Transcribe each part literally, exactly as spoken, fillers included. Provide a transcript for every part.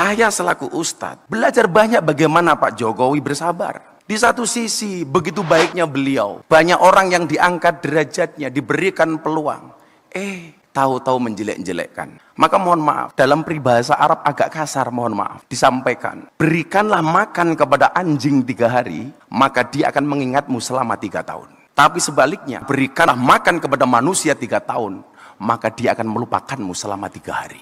Saya selaku Ustadz belajar banyak bagaimana Pak Jokowi bersabar. Di satu sisi begitu baiknya beliau, banyak orang yang diangkat derajatnya, diberikan peluang. Eh, tahu-tahu menjelek-jelekkan. Maka mohon maaf, dalam peribahasa Arab agak kasar, mohon maaf, disampaikan. Berikanlah makan kepada anjing tiga hari, maka dia akan mengingatmu selama tiga tahun. Tapi sebaliknya, berikanlah makan kepada manusia tiga tahun, maka dia akan melupakanmu selama tiga hari.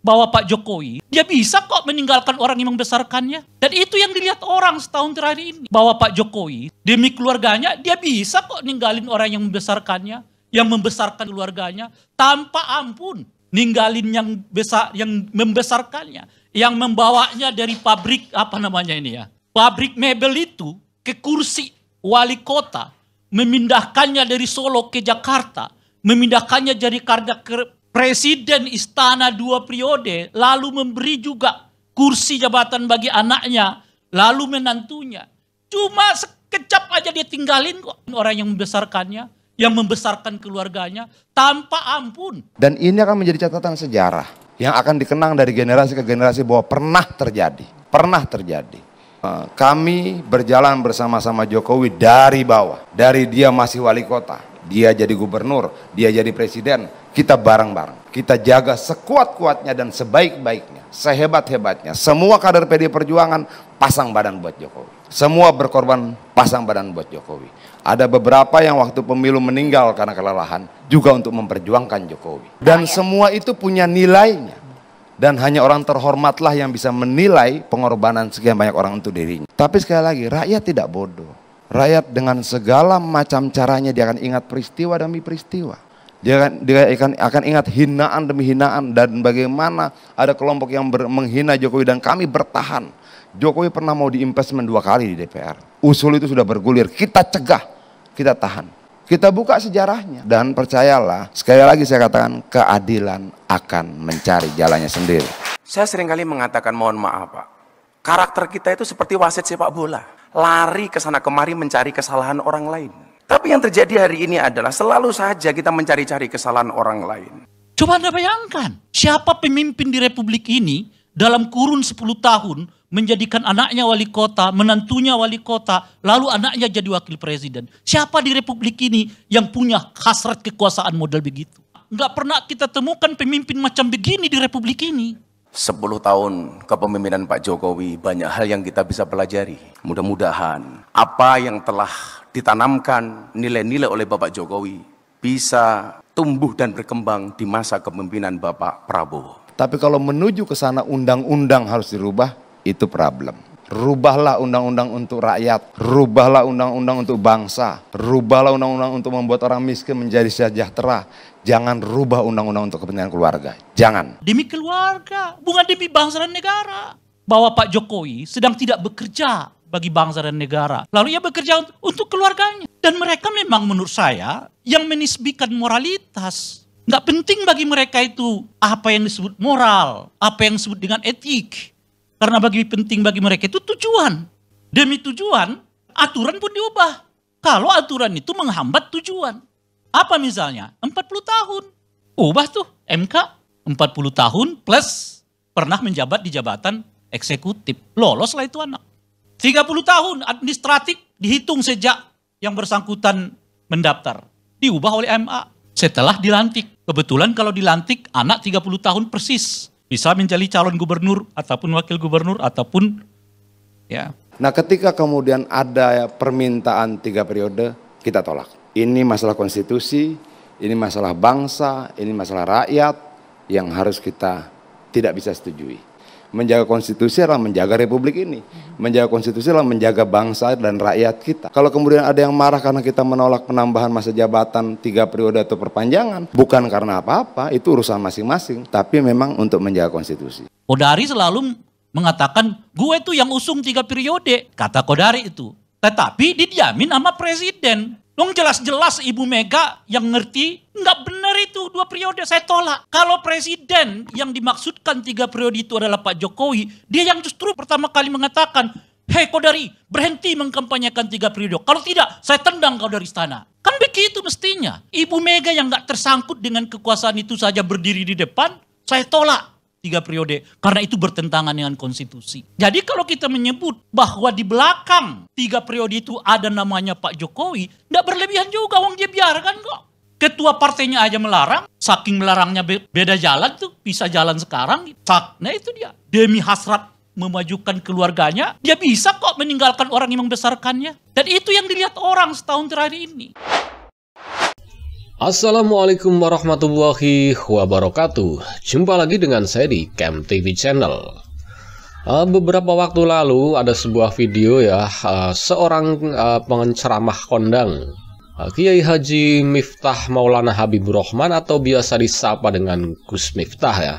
Bahwa Pak Jokowi, dia bisa kok meninggalkan orang yang membesarkannya. Dan itu yang dilihat orang setahun terakhir ini. Bahwa Pak Jokowi, demi keluarganya, dia bisa kok ninggalin orang yang membesarkannya, yang membesarkan keluarganya, tanpa ampun. Ninggalin yang besar, yang membesarkannya, yang membawanya dari pabrik, apa namanya ini ya, pabrik mebel itu, ke kursi wali kota, memindahkannya dari Solo ke Jakarta, memindahkannya dari Jakarta ke Presiden istana dua periode, lalu memberi juga kursi jabatan bagi anaknya, lalu menantunya. Cuma sekejap aja dia tinggalin kok orang yang membesarkannya, yang membesarkan keluarganya, tanpa ampun. Dan ini akan menjadi catatan sejarah yang akan dikenang dari generasi ke generasi bahwa pernah terjadi, pernah terjadi. Kami berjalan bersama-sama Jokowi dari bawah, dari dia masih wali kota. Dia jadi gubernur, dia jadi presiden, kita bareng-bareng. Kita jaga sekuat-kuatnya dan sebaik-baiknya, sehebat-hebatnya. Semua kader P D I Perjuangan pasang badan buat Jokowi. Semua berkorban pasang badan buat Jokowi. Ada beberapa yang waktu pemilu meninggal karena kelelahan juga untuk memperjuangkan Jokowi. Dan semua itu punya nilainya. Dan hanya orang terhormatlah yang bisa menilai pengorbanan sekian banyak orang untuk dirinya. Tapi sekali lagi, rakyat tidak bodoh. Rakyat dengan segala macam caranya dia akan ingat peristiwa demi peristiwa. Dia akan, dia akan, akan ingat hinaan demi hinaan dan bagaimana ada kelompok yang ber, menghina Jokowi dan kami bertahan. Jokowi pernah mau diimpeachment dua kali di D P R. Usul itu sudah bergulir, kita cegah, kita tahan. Kita buka sejarahnya dan percayalah, sekali lagi saya katakan, keadilan akan mencari jalannya sendiri. Saya seringkali mengatakan mohon maaf Pak, karakter kita itu seperti wasit sepak bola. Lari ke sana kemari mencari kesalahan orang lain. Tapi yang terjadi hari ini adalah selalu saja kita mencari-cari kesalahan orang lain. Coba Anda bayangkan, siapa pemimpin di Republik ini dalam kurun sepuluh tahun menjadikan anaknya wali kota, menantunya wali kota, lalu anaknya jadi wakil presiden. Siapa di Republik ini yang punya hasrat kekuasaan modal begitu? Nggak pernah kita temukan pemimpin macam begini di Republik ini. sepuluh tahun kepemimpinan Pak Jokowi, banyak hal yang kita bisa pelajari. Mudah-mudahan apa yang telah ditanamkan nilai-nilai oleh Bapak Jokowi bisa tumbuh dan berkembang di masa kepemimpinan Bapak Prabowo. Tapi kalau menuju ke sana undang-undang harus dirubah, itu problem. Rubahlah undang-undang untuk rakyat, rubahlah undang-undang untuk bangsa, rubahlah undang-undang untuk membuat orang miskin menjadi sejahtera. Jangan rubah undang-undang untuk kepentingan keluarga. Jangan. Demi keluarga, bukan demi bangsa dan negara. Bahwa Pak Jokowi sedang tidak bekerja bagi bangsa dan negara. Lalu ia bekerja untuk keluarganya. Dan mereka memang menurut saya yang menisbikan moralitas. Nggak penting bagi mereka itu apa yang disebut moral, apa yang disebut dengan etik. Karena bagi penting bagi mereka itu tujuan. Demi tujuan, aturan pun diubah. Kalau aturan itu menghambat tujuan. Apa misalnya? empat puluh tahun. Ubah tuh M K. empat puluh tahun plus pernah menjabat di jabatan eksekutif. Loloslah itu anak. tiga puluh tahun administratif dihitung sejak yang bersangkutan mendaftar. Diubah oleh M A setelah dilantik. Kebetulan kalau dilantik anak tiga puluh tahun persis. Bisa menjadi calon gubernur ataupun wakil gubernur ataupun ya. Nah ketika kemudian ada permintaan tiga periode kita tolak. Ini masalah konstitusi, ini masalah bangsa, ini masalah rakyat yang harus kita tidak bisa setujui. Menjaga konstitusi adalah menjaga republik ini. Menjaga konstitusi adalah menjaga bangsa dan rakyat kita. Kalau kemudian ada yang marah karena kita menolak penambahan masa jabatan tiga periode atau perpanjangan, bukan karena apa-apa, itu urusan masing-masing. Tapi memang untuk menjaga konstitusi. Kodari selalu mengatakan, gue tuh yang usung tiga periode, kata Kodari itu. Tetapi didiamin sama presiden. Dong jelas-jelas Ibu Mega yang ngerti, nggak benar itu dua periode, saya tolak. Kalau presiden yang dimaksudkan tiga periode itu adalah Pak Jokowi, dia yang justru pertama kali mengatakan, hei Kodari, berhenti mengkampanyekan tiga periode. Kalau tidak, saya tendang kau dari istana. Kan begitu mestinya. Ibu Mega yang nggak tersangkut dengan kekuasaan itu saja berdiri di depan, saya tolak. tiga periode. Karena itu bertentangan dengan konstitusi. Jadi kalau kita menyebut bahwa di belakang tiga periode itu ada namanya Pak Jokowi, nggak berlebihan juga, wong dia biarkan kok. Ketua partainya aja melarang, saking melarangnya beda jalan tuh, bisa jalan sekarang. Nah itu dia, demi hasrat memajukan keluarganya, dia bisa kok meninggalkan orang yang membesarkannya. Dan itu yang dilihat orang setahun terakhir ini. Assalamualaikum warahmatullahi wabarakatuh. Jumpa lagi dengan saya di Kem T V Channel. uh, Beberapa waktu lalu ada sebuah video ya, uh, seorang uh, penceramah kondang, uh, Kiai Haji Miftah Maulana Habibur Rahman atau biasa disapa dengan Gus Miftah ya.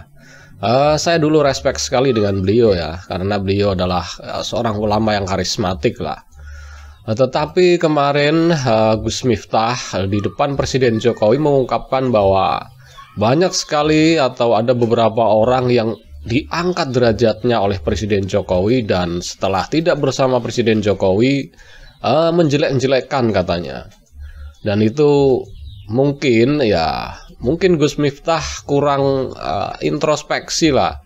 uh, Saya dulu respek sekali dengan beliau ya, karena beliau adalah uh, seorang ulama yang karismatik lah. Tetapi kemarin uh, Gus Miftah di depan Presiden Jokowi mengungkapkan bahwa banyak sekali atau ada beberapa orang yang diangkat derajatnya oleh Presiden Jokowi dan setelah tidak bersama Presiden Jokowi uh, menjelek-jelekkan katanya. Dan itu mungkin ya mungkin Gus Miftah kurang uh, introspeksi lah.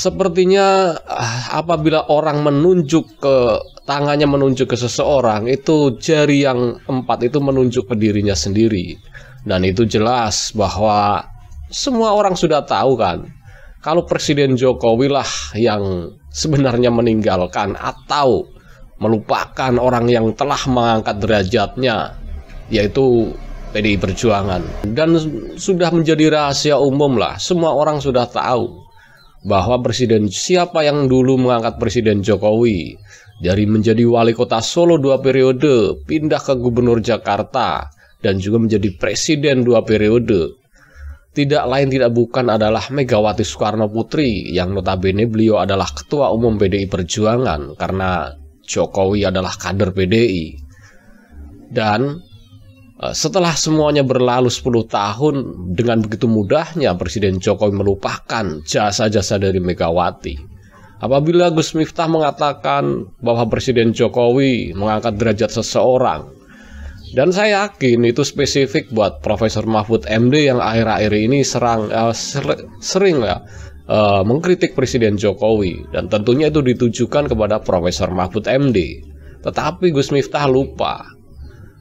Sepertinya uh, apabila orang menunjuk ke tangannya menunjuk ke seseorang, itu jari yang empat itu menunjuk ke dirinya sendiri. Dan itu jelas bahwa semua orang sudah tahu kan, kalau Presiden Jokowi lah yang sebenarnya meninggalkan atau melupakan orang yang telah mengangkat derajatnya, yaitu P D I Perjuangan. Dan sudah menjadi rahasia umum lah, semua orang sudah tahu bahwa Presiden siapa yang dulu mengangkat Presiden Jokowi dari menjadi wali kota Solo dua periode, pindah ke gubernur Jakarta, dan juga menjadi presiden dua periode. Tidak lain tidak bukan adalah Megawati Soekarno Putri, yang notabene beliau adalah ketua umum P D I Perjuangan, karena Jokowi adalah kader P D I. Dan setelah semuanya berlalu sepuluh tahun, dengan begitu mudahnya Presiden Jokowi melupakan jasa-jasa dari Megawati. Apabila Gus Miftah mengatakan bahwa Presiden Jokowi mengangkat derajat seseorang, dan saya yakin itu spesifik buat Profesor Mahfud M D yang akhir-akhir ini serang, eh, ser, sering ya, eh, mengkritik Presiden Jokowi, dan tentunya itu ditujukan kepada Profesor Mahfud M D. Tetapi Gus Miftah lupa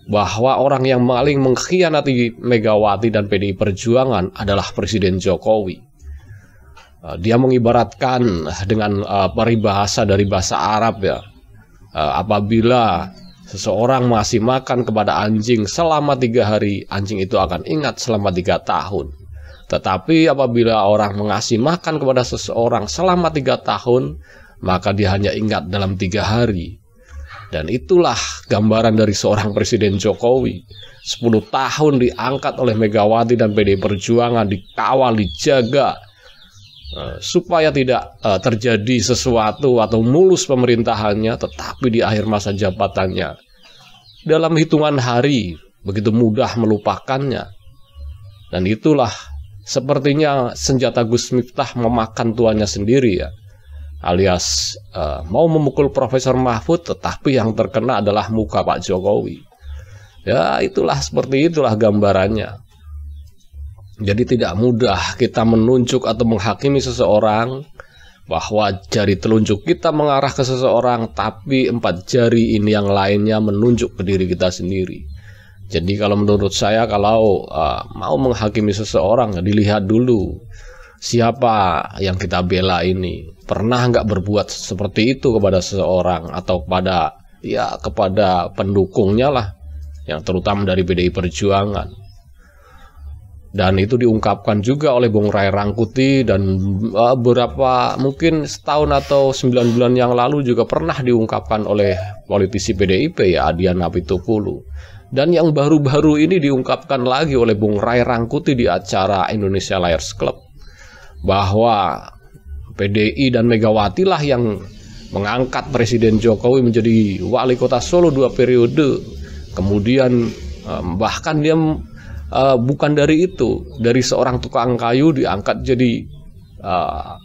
bahwa orang yang paling mengkhianati Megawati dan P D I Perjuangan adalah Presiden Jokowi. Dia mengibaratkan dengan uh, peribahasa dari bahasa Arab ya, uh, apabila seseorang masih makan kepada anjing selama tiga hari, anjing itu akan ingat selama tiga tahun. Tetapi apabila orang mengasih makan kepada seseorang selama tiga tahun, maka dia hanya ingat dalam tiga hari. Dan itulah gambaran dari seorang Presiden Jokowi. sepuluh tahun diangkat oleh Megawati dan P D I Perjuangan, dikawal, dijaga, supaya tidak uh, terjadi sesuatu atau mulus pemerintahannya. Tetapi di akhir masa jabatannya, dalam hitungan hari, begitu mudah melupakannya. Dan itulah sepertinya senjata Gus Miftah memakan tuannya sendiri ya, alias uh, mau memukul Profesor Mahfud, tetapi yang terkena adalah muka Pak Jokowi. Ya itulah, seperti itulah gambarannya. Jadi tidak mudah kita menunjuk atau menghakimi seseorang bahwa jari telunjuk kita mengarah ke seseorang, tapi empat jari ini yang lainnya menunjuk ke diri kita sendiri. Jadi kalau menurut saya, kalau uh, mau menghakimi seseorang, dilihat dulu siapa yang kita bela ini. Pernah nggak berbuat seperti itu kepada seseorang atau kepada, ya, kepada pendukungnya lah, yang terutama dari P D I Perjuangan. Dan itu diungkapkan juga oleh Bung Ray Rangkuti, dan beberapa mungkin setahun atau sembilan bulan yang lalu juga pernah diungkapkan oleh politisi P D I P ya, Adian Napitupulu. Dan yang baru-baru ini diungkapkan lagi oleh Bung Ray Rangkuti di acara Indonesia Lawyers Club, bahwa P D I dan Megawati lah yang mengangkat Presiden Jokowi menjadi wali kota Solo dua periode. Kemudian bahkan dia Uh, bukan dari itu, dari seorang tukang kayu diangkat jadi uh,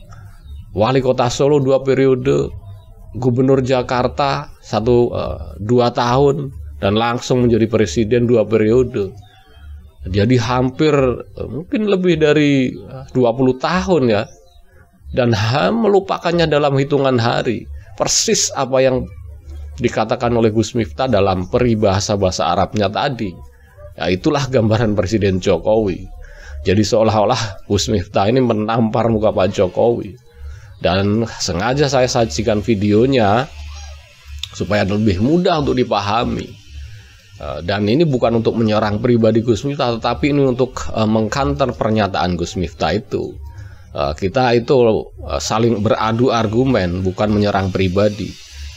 wali kota Solo dua periode, gubernur Jakarta satu uh, dua tahun, dan langsung menjadi presiden dua periode. Jadi hampir uh, mungkin lebih dari dua puluh tahun ya dan H A M melupakannya dalam hitungan hari. Persis apa yang dikatakan oleh Gus Miftah dalam peribahasa bahasa Arabnya tadi. Ya, itulah gambaran Presiden Jokowi. Jadi seolah-olah Gus Miftah ini menampar muka Pak Jokowi. Dan sengaja saya sajikan videonya supaya lebih mudah untuk dipahami. Dan ini bukan untuk menyerang pribadi Gus Miftah, tetapi ini untuk mengkanter pernyataan Gus Miftah itu. Kita itu saling beradu argumen, bukan menyerang pribadi.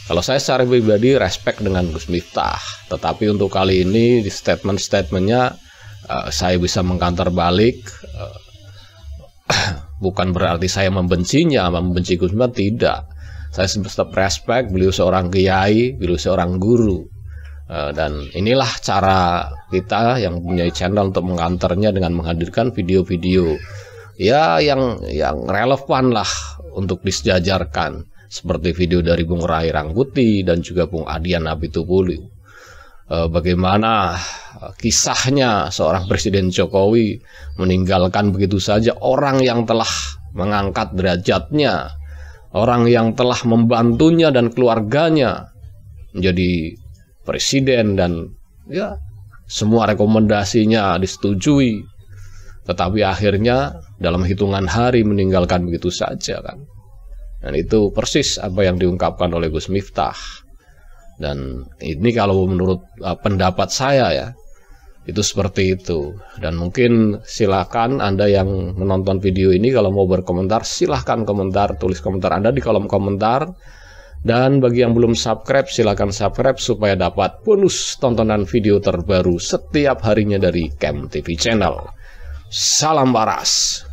Kalau saya secara pribadi respect dengan Gus Miftah, tetapi untuk kali ini di statement-statementnya saya bisa mengkanter balik. Bukan berarti saya membencinya, membenci Gus Miftah, tidak. Saya tetap respect, beliau seorang kiai, beliau seorang guru. Dan inilah cara kita yang mempunyai channel untuk mengantarnya dengan menghadirkan video-video ya yang yang relevan lah untuk disejajarkan, seperti video dari Bung Ray Rangkuti dan juga Bung Adian Napitupulu. Bagaimana kisahnya seorang Presiden Jokowi meninggalkan begitu saja orang yang telah mengangkat derajatnya, orang yang telah membantunya dan keluarganya menjadi Presiden, dan ya semua rekomendasinya disetujui, tetapi akhirnya dalam hitungan hari meninggalkan begitu saja kan. Dan itu persis apa yang diungkapkan oleh Gus Miftah. Dan ini kalau menurut uh, pendapat saya ya, itu seperti itu. Dan mungkin silakan Anda yang menonton video ini kalau mau berkomentar, silahkan komentar, tulis komentar Anda di kolom komentar. Dan bagi yang belum subscribe, silahkan subscribe supaya dapat bonus tontonan video terbaru setiap harinya dari Kem T V Channel. Salam waras.